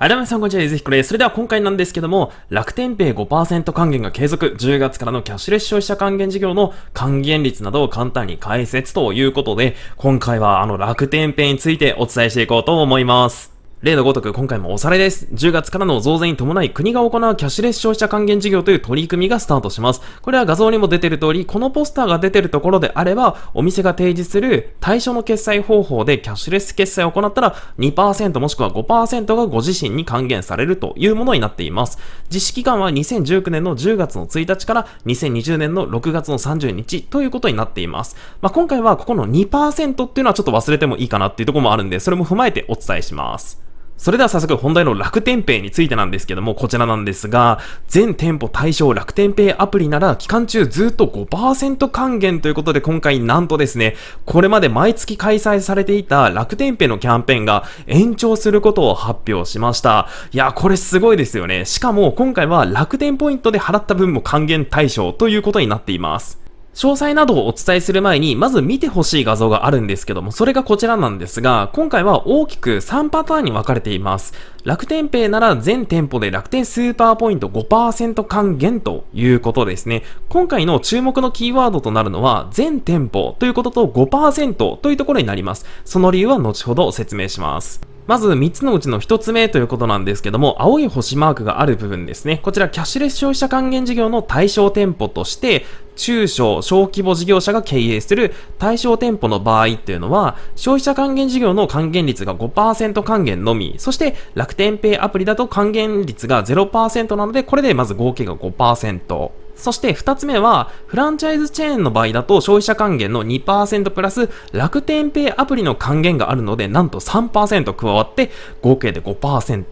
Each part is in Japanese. はい、どうも皆さん、こんにちは。ゆずひこです。それでは今回なんですけども、楽天ペイ 5% 還元が継続、10月からのキャッシュレス消費者還元事業の還元率などを簡単に解説ということで、今回は楽天ペイについてお伝えしていこうと思います。例のごとく今回もおさらいです。10月からの増税に伴い国が行うキャッシュレス消費者還元事業という取り組みがスタートします。これは画像にも出てる通り、このポスターが出てるところであれば、お店が提示する対象の決済方法でキャッシュレス決済を行ったら 2% もしくは 5% がご自身に還元されるというものになっています。実施期間は2019年の10月の1日から2020年の6月の30日ということになっています。今回はここの 2% っていうのはちょっと忘れてもいいかなっていうところもあるんで、それも踏まえてお伝えします。それでは早速本題の楽天ペイについてなんですけども、こちらなんですが、全店舗対象楽天ペイアプリなら期間中ずっと 5% 還元ということで、今回なんとですね、これまで毎月開催されていた楽天ペイのキャンペーンが延長することを発表しました。いや、これすごいですよね。しかも今回は楽天ポイントで払った分も還元対象ということになっています。詳細などをお伝えする前に、まず見てほしい画像があるんですけども、それがこちらなんですが、今回は大きく3パターンに分かれています。楽天ペイなら全店舗で楽天スーパーポイント 5% 還元ということですね。今回の注目のキーワードとなるのは、全店舗ということと 5% というところになります。その理由は後ほど説明します。まず3つのうちの1つ目ということなんですけども、青い星マークがある部分ですね。こちらキャッシュレス消費者還元事業の対象店舗として、中小・小規模事業者が経営する対象店舗の場合っていうのは、消費者還元事業の還元率が 5% 還元のみ、そして楽天ペイアプリだと還元率が 0% なので、これでまず合計が 5%。そして2つ目は、フランチャイズチェーンの場合だと消費者還元の 2% プラス楽天ペイアプリの還元があるので、なんと 3% 加わって合計で 5%。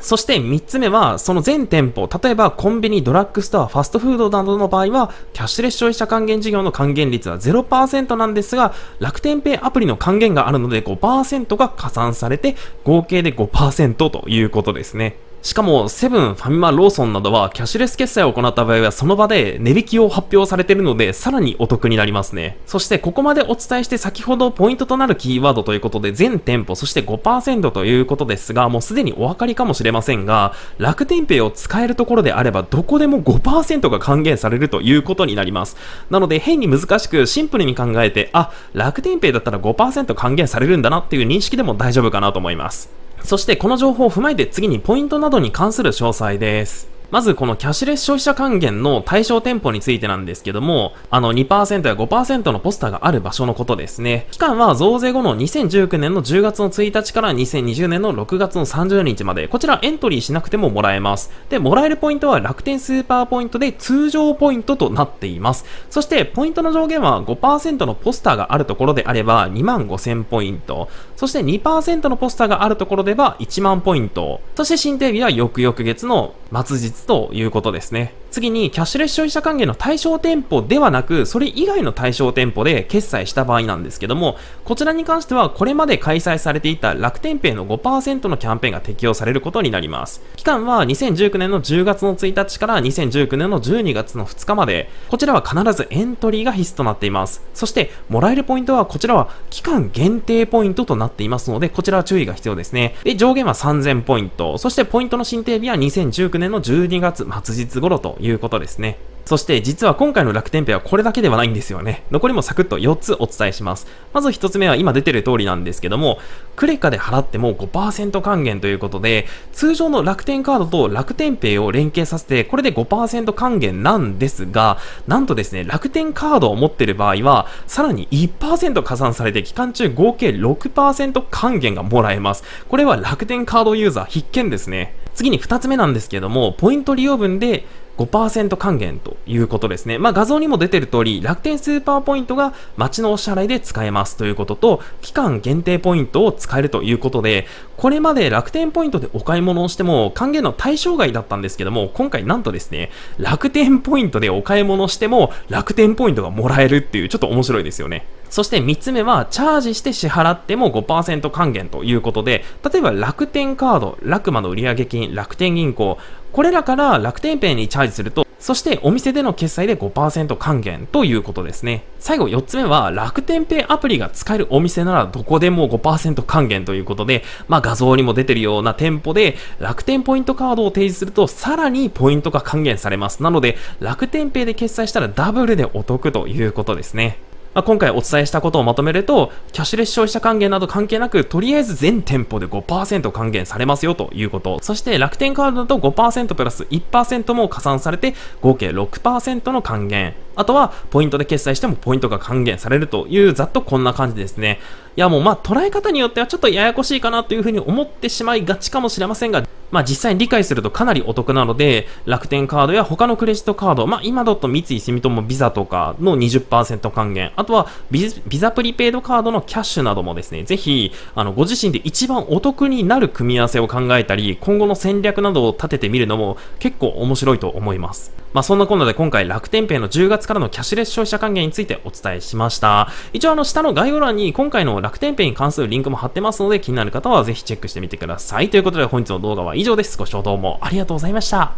そして3つ目は、その全店舗、例えばコンビニ、ドラッグストア、ファストフードなどの場合は、キャッシュレス消費者還元事業の還元率は 0% なんですが、楽天ペイアプリの還元があるので 5% が加算されて、合計で 5% ということですね。しかも、セブン、ファミマ、ローソンなどは、キャッシュレス決済を行った場合は、その場で値引きを発表されているので、さらにお得になりますね。そして、ここまでお伝えして、先ほどポイントとなるキーワードということで、全店舗、そして 5% ということですが、もうすでにお分かりかもしれませんが、楽天ペイを使えるところであれば、どこでも 5% が還元されるということになります。なので、変に難しく、シンプルに考えて、あ、楽天ペイだったら 5% 還元されるんだなっていう認識でも大丈夫かなと思います。そしてこの情報を踏まえて次にポイントなどに関する詳細です。まずこのキャッシュレス消費者還元の対象店舗についてなんですけども、2% や 5% のポスターがある場所のことですね。期間は増税後の2019年の10月の1日から2020年の6月の30日まで、こちらエントリーしなくてももらえます。で、もらえるポイントは楽天スーパーポイントで通常ポイントとなっています。そしてポイントの上限は 5% のポスターがあるところであれば 25,000 ポイント。そして 2% のポスターがあるところでは1万ポイント。そして申請日は翌々月の末日ということですね。次にキャッシュレス消費者還元の対象店舗ではなく、それ以外の対象店舗で決済した場合なんですけども、こちらに関してはこれまで開催されていた楽天ペイの 5% のキャンペーンが適用されることになります。期間は2019年の10月の1日から2019年の12月の2日まで、こちらは必ずエントリーが必須となっています。そしてもらえるポイントはこちらは期間限定ポイントとなっていますので、こちらは注意が必要ですね。で、上限は 3,000 ポイント、そしてポイントの申請日は2019年の12月末日頃ということですね。そして実は今回の楽天ペイはこれだけではないんですよね。残りもサクッと4つお伝えします。まず1つ目は今出てる通りなんですけども、クレカで払っても 5% 還元ということで、通常の楽天カードと楽天ペイを連携させて、これで 5% 還元なんですが、なんとですね、楽天カードを持ってる場合は、さらに 1% 加算されて、期間中合計 6% 還元がもらえます。これは楽天カードユーザー必見ですね。次に2つ目なんですけども、ポイント利用分で、5% 還元ということですね。画像にも出てる通り、楽天スーパーポイントが町のお支払いで使えますということと、期間限定ポイントを使えるということで、これまで楽天ポイントでお買い物をしても還元の対象外だったんですけども、今回なんとですね、楽天ポイントでお買い物しても楽天ポイントがもらえるっていう、ちょっと面白いですよね。そして3つ目は、チャージして支払っても 5% 還元ということで、例えば楽天カード、ラクマの売上金、楽天銀行、これらから楽天ペイにチャージすると、そしてお店での決済で 5% 還元ということですね。最後4つ目は楽天ペイアプリが使えるお店ならどこでも 5% 還元ということで、画像にも出てるような店舗で楽天ポイントカードを提示するとさらにポイントが還元されます。なので楽天ペイで決済したらダブルでお得ということですね。今回お伝えしたことをまとめると、キャッシュレス消費者還元など関係なく、とりあえず全店舗で 5% 還元されますよということ。そして楽天カードだと 5% プラス 1% も加算されて、合計 6% の還元。あとは、ポイントで決済してもポイントが還元されるという、ざっとこんな感じですね。いやもう捉え方によってはちょっとややこしいかなというふうに思ってしまいがちかもしれませんが、実際に理解するとかなりお得なので、楽天カードや他のクレジットカード、今だと三井住友ビザとかの 20% 還元、あとはビザプリペイドカードのキャッシュなどもですね、ぜひ、ご自身で一番お得になる組み合わせを考えたり、今後の戦略などを立ててみるのも結構面白いと思います。そんなこんなで今回楽天ペイの10月からのキャッシュレス消費者還元についてお伝えしました。一応下の概要欄に今回の楽天ペイに関するリンクも貼ってますので、気になる方はぜひチェックしてみてください。ということで本日の動画は以上です。ご視聴どうもありがとうございました。